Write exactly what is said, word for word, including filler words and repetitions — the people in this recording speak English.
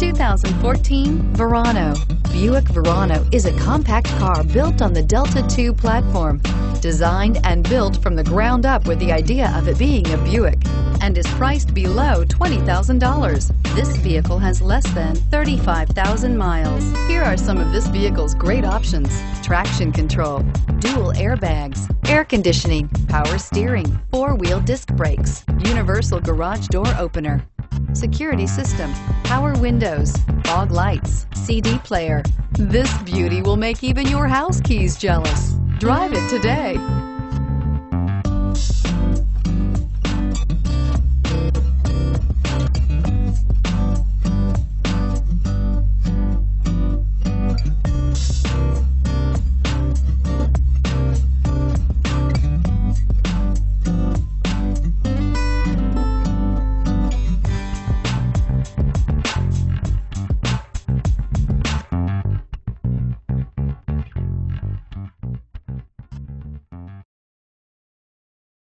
two thousand fourteen Verano. Buick Verano is a compact car built on the Delta two platform, designed and built from the ground up with the idea of it being a Buick, and is priced below twenty thousand dollars. This vehicle has less than thirty-five thousand miles. Here are some of this vehicle's great options: traction control, dual airbags, air conditioning, power steering, four-wheel disc brakes, universal garage door opener, security system, power windows, fog lights, C D player. This beauty will make even your house keys jealous. Drive it today.